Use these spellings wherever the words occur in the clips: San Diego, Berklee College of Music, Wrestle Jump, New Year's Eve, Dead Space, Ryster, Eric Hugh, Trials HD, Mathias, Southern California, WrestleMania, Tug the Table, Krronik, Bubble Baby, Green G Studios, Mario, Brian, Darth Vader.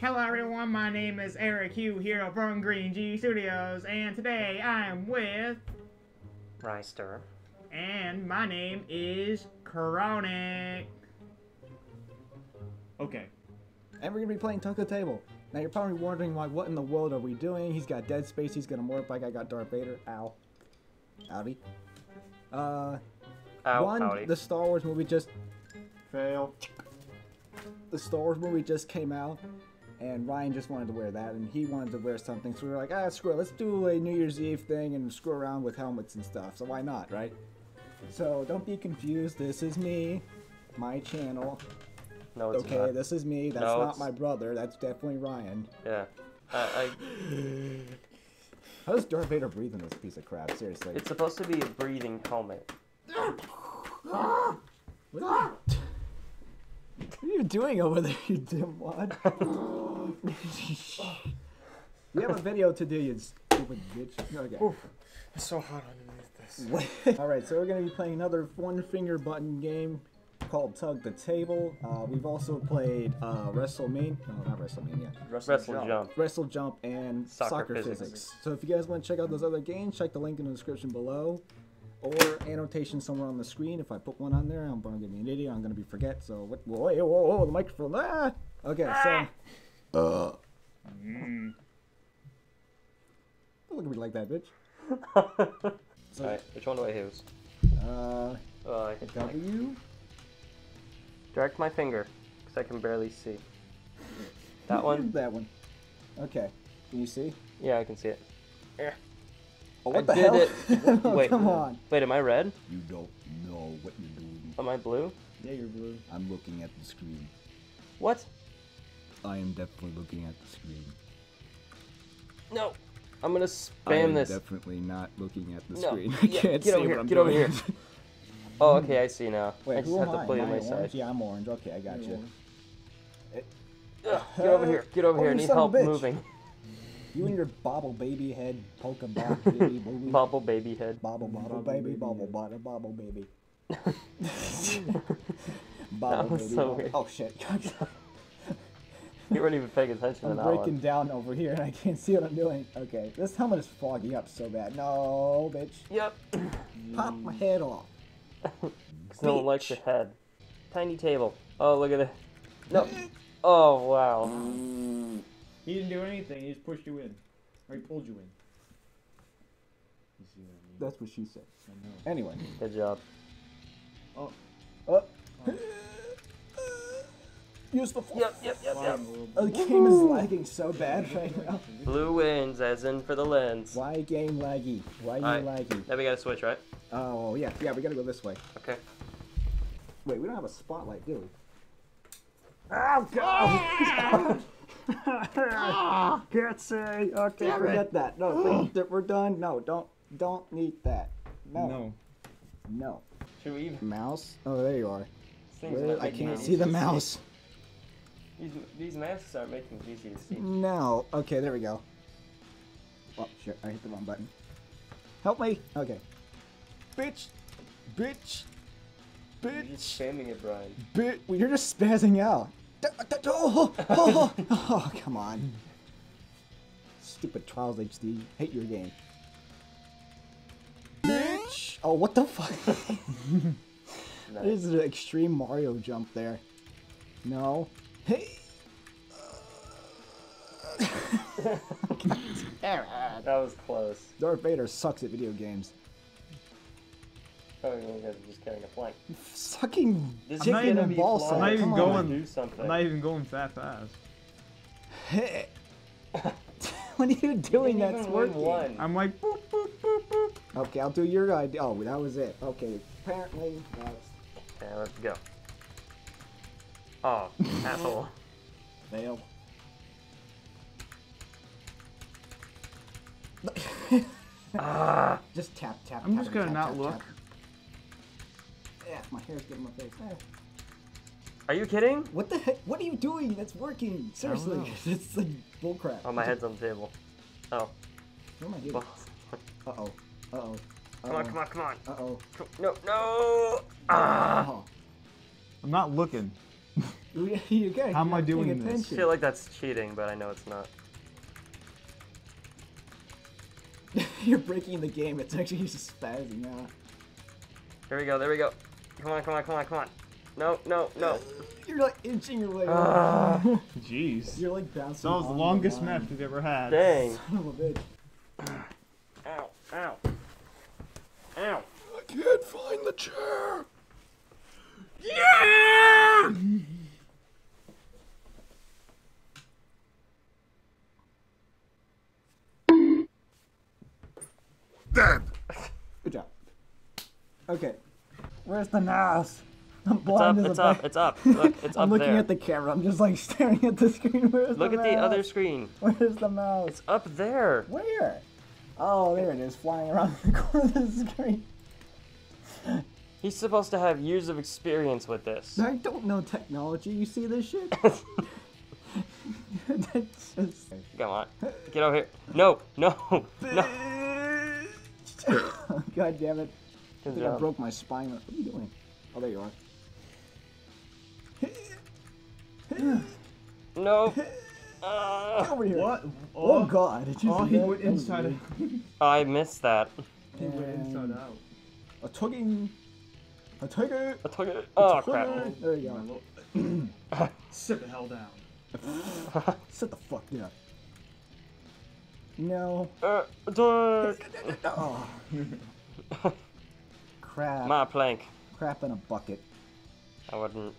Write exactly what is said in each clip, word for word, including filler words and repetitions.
Hello everyone, my name is Eric Hugh here from Green G Studios, and today I am with... Ryster. And my name is Krronik. Okay. And we're gonna be playing Tug the Table. Now you're probably wondering, like, what in the world are we doing? He's got Dead Space, he's gonna morph like I got Darth Vader. Ow. Howdy. Uh... Ow, one, howdy. The Star Wars movie just... Fail. The Star Wars movie just came out, and Ryan just wanted to wear that, and he wanted to wear something, so we were like, ah, screw it, let's do a New Year's Eve thing and screw around with helmets and stuff, so why not, right? So, don't be confused, this is me, my channel. No, it's okay, not. This is me, that's no, not it's... my brother, that's definitely Ryan. Yeah. I... I... How does Darth Vader breathe in this piece of crap, seriously? It's supposed to be a breathing helmet. What are you... What are you doing over there, you dimwad? We have a video to do, you stupid bitch. Okay. Oof, it's so hot underneath this. Alright, so we're going to be playing another one-finger button game called Tug the Table. Uh, we've also played uh, WrestleMania. No, not WrestleMania. Wrestle, Wrestle Jump. Jump. Wrestle Jump and Soccer, soccer physics. physics. So if you guys want to check out those other games, check the link in the description below. Or annotation somewhere on the screen. If I put one on there, I'm going to be an idiot. I'm going to be forget. So what? Whoa, whoa, whoa, the microphone. Ah! Okay, ah! so. Uh. Mm. Don't look at me like that, bitch. So, alright, which one do I use? Uh. uh I hit W. Direct my finger, because I can barely see. That one? That one. Okay. Can you see? Yeah, I can see it. Yeah. Oh, what I the did hell? It. Oh, wait, come on. Wait, am I red? You don't know what you're doing. Am I blue? Yeah, you're blue. I'm looking at the screen. What? I am definitely looking at the screen. No. I'm going to spam I am this. I'm definitely not looking at the no. screen. I yeah, can't get see over here. What I'm get doing. Over here. Oh, okay, I see now. Wait, I just have to play on my orange? Side. Yeah, I'm orange. Okay, I got you. It... Ugh, get over here. Get over oh, here. I need help moving. You and your bobble baby head, polka bop baby baby. Bobble baby head. Bobble bobble baby, bobble bobble bobble baby. Bobble baby. So bobble. Oh shit! You weren't even paying attention to that one. I'm breaking down over here, and I can't see what I'm doing. Okay, this helmet is fogging up so bad. No, bitch. Yep. Pop my head off. Don't like your head. Tiny table. Oh look at it. No. Oh wow. He didn't do anything, he just pushed you in. Or he pulled you in. You see what I mean? That's what she said. I know. Anyway. Good job. Oh. Oh. oh. Use the force. Yep, yep, yep, yep. Oh, the game is lagging so bad right now. Blue wins, as in for the lens. Why game laggy? Why you right. laggy? Now we gotta switch, right? Oh, yeah. Yeah, we gotta go this way. Okay. Wait, we don't have a spotlight, do we? Oh, God! Ah, can't see. Okay, Damn forget it. that. No, we're done. No, don't, don't need that. No, no. no. Should we even mouse? Oh, there you are. Where, I can't see the mouse. These, these masks aren't making it easy to see. No. Okay, there we go. Oh shit! I hit the wrong button. Help me. Okay. Bitch, bitch, bitch. You're just spamming it, Brian. Bitch, you're just spazzing out. Oh, oh, oh, oh, come on. Stupid Trials H D. Hate your game. Bitch! Oh, what the fuck? Nice. This is an extreme Mario jump there. No. Hey! That was close. Darth Vader sucks at video games. Oh, you guys are just carrying a plank. Fucking chicken and ball sack. I'm not even going. I'm not even going that fast. Hey. What are you doing? You that's working. One. I'm like boop boop boop boop. Okay, I'll do your idea. Oh, that was it. Okay, apparently. That's... Okay, let's go. Oh, asshole. Fail. Ah. Just tap tap. I'm tap, just gonna tap, not tap, look. Tap. Yeah, my hair's getting my face. Eh. Are you kidding? What the heck? What are you doing? That's working. Seriously. It's like bullcrap. Oh, my head's on the table. Oh. What am I doing? Uh-oh. Uh-oh. Uh-oh. Come on, come on, come on. Uh-oh. No, no. Ah. Oh. I'm not looking. You guys, how am I doing this? I feel like that's cheating, but I know it's not. You're breaking the game. It's actually just spazzing out. There we go. There we go. Come on, come on, come on, come on. No, no, no. You're like inching your way up. Uh, Jeez. You're like bouncing. That was the longest match we've ever had. Dang. Son of a bitch. Ow, ow. Ow. I can't find the chair. Yeah! Dead. Good job. Okay. Where's the mouse? I'm blind it's up, as a up, it's up, look, it's I'm up I'm looking there. At the camera, I'm just like staring at the screen. Where's look the mouse? Look at the other screen. Where's the mouse? It's up there. Where? Oh, there it is, flying around the corner of the screen. He's supposed to have years of experience with this. I don't know technology, you see this shit? That's just... Come on, get over here. No, no, no. God damn it. I think I broke my spine. What are you doing? Oh, there you are. No. Uh, Over here. What? Oh, oh God! It just oh, he went inside out. I missed that. He went inside out. A tugging. A tiger. A tiger. Oh crap! There you go. Sit the hell down. Sit the fuck down. No. Uh, oh. Crap. My plank. Crap in a bucket. I wouldn't.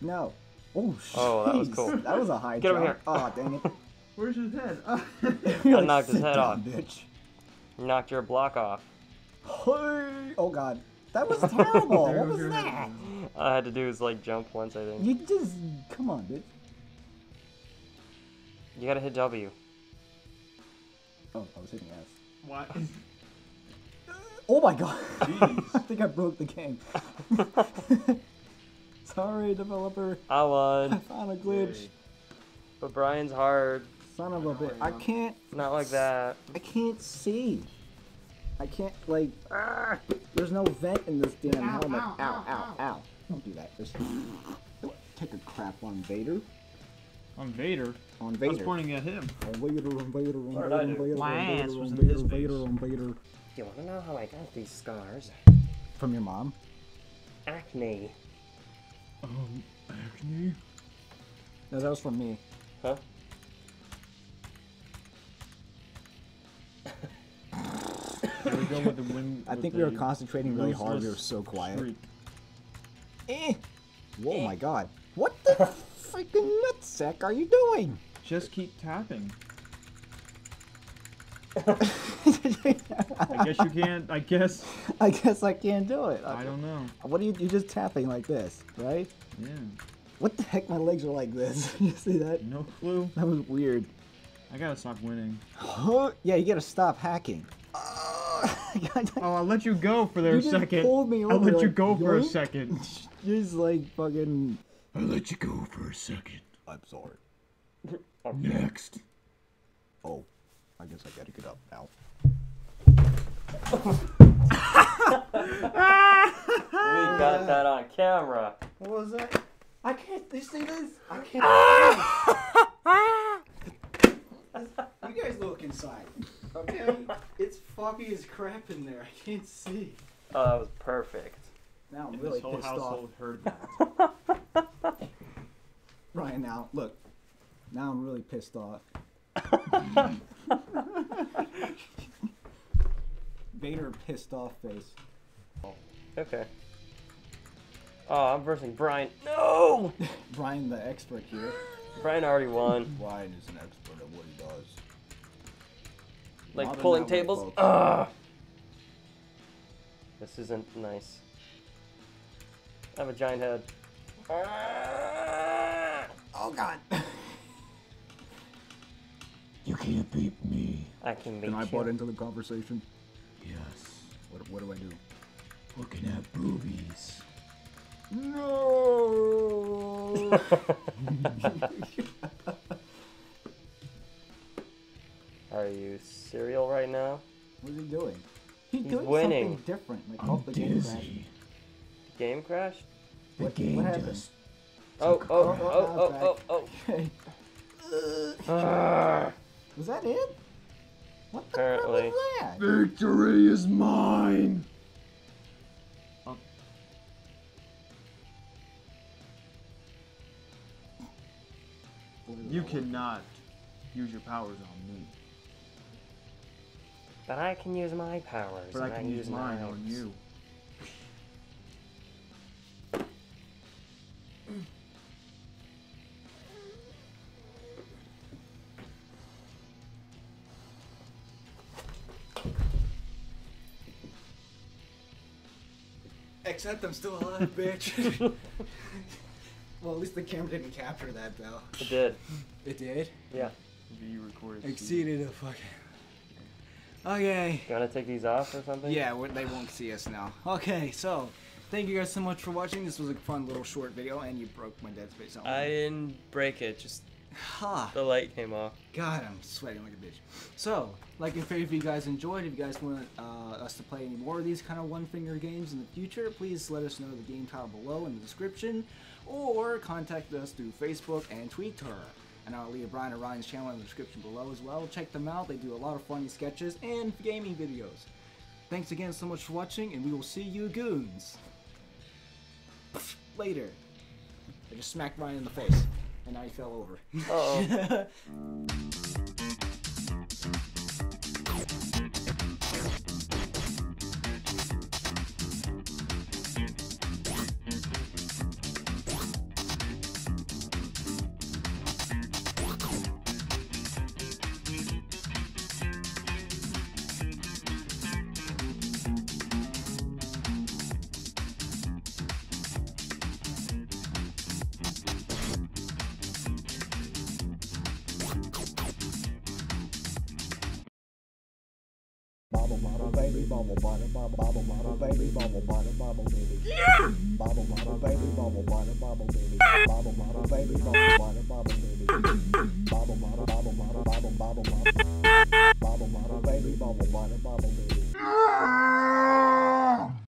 No. Oh, geez. Oh, that was cool. That was a high Get jump. Get over here. Oh, dang it. Where's his head? I like, knocked his head down, off. Bitch. Knocked your block off. Hey. Oh, God. That was terrible. What was that? All I had to do was, like, jump once, I think. You just... Come on, bitch. You gotta hit W. Oh, I was hitting F. What? Oh my God! Jeez. I think I broke the game. Sorry, developer. I won. I found a glitch. Yay. But Brian's hard. Son of a bitch. I can't. Not like that. I can't see. I can't like. Ah, there's no vent in this damn ow, helmet. Ow ow, ow, ow, ow. Don't do that. Just take a crap on Vader. On Vader. On Vader. I was pointing at him. On Vader. On Vader. On Vader. On Vader. My ass was in his face. On Vader. You want to know how I got these scars? From your mom? Acne. Um, acne? No, that was from me. Huh? Here we go with the wind, I with think the we were concentrating really hard. We were so quiet. Eh. Whoa, eh. My God. What the freaking nutsack are you doing? Just keep tapping. I guess you can't. I guess. I guess I can't do it. I, I don't know. What are you? You're just tapping like this, right? Yeah. What the heck? My legs are like this. You see that? No clue. That was weird. I gotta stop winning. Yeah, you gotta stop hacking. Oh, I let you go for there a second. You pulled me over. I let you go for a second. Just like fucking. I let you go for a second. I'm sorry. Next. Oh. I guess I gotta get up now. We got that on camera. What was that? I can't. You see this? I can't. You guys look inside. Okay? It's foggy as crap in there. I can't see. Oh, that was perfect. Now I'm and really this whole pissed household off. Heard that. Ryan, now look. Now I'm really pissed off. Vader pissed off face. Okay. Oh, I'm versing Brian. No! Brian the expert here. Brian already won. Brian is an expert at what he does. Like Modern pulling tables? Ugh. This isn't nice. I have a giant head. Oh God. You can't beat me. I can beat you. And I bought into the conversation? Yes. What, what do I do? Looking at boobies. No. Are you serial right now? What is he doing? He's, He's doing winning. Something different. Like, I'm the dizzy. Game crashed. The game crashed? The what, game what just Oh, oh, oh, oh, oh, oh, oh. uh, was that it? What the hell was that? Victory is mine! Oh. You cannot use your powers on me. But I can use my powers. But I can I use, use mine on you. Except I'm still alive, bitch. Well, at least the camera didn't capture that, though. It did. It did? Yeah. V recorded. Exceeded a fucking... Okay. You want to take these off or something? Yeah, we're, they won't see us now. Okay, so thank you guys so much for watching. This was a fun little short video, and you broke my Dead Space. Only. I didn't break it. Just huh. The light came off. God, I'm sweating like a bitch. So, like and favorite if you guys enjoyed. If you guys want uh, us to play any more of these kind of one-finger games in the future, please let us know the game title below in the description, or contact us through Facebook and Twitter. And I'll leave Brian and Ryan's channel in the description below as well. Check them out. They do a lot of funny sketches and gaming videos. Thanks again so much for watching, and we will see you goons later. I just smacked Ryan in the face, and now he fell over. Uh-oh. Bobble bottom, bobble bobble bottom, baby, bobble bottom, bobble baby. Yeah. Bobble bottom, baby, bobble bottom, bobble baby. Bobble bottom, baby, bobble bottom, bobble baby. Bobble bottom, bobble bottom, bobble bobble bottom. Bobble bottom, baby, bobble bottom, bobble baby.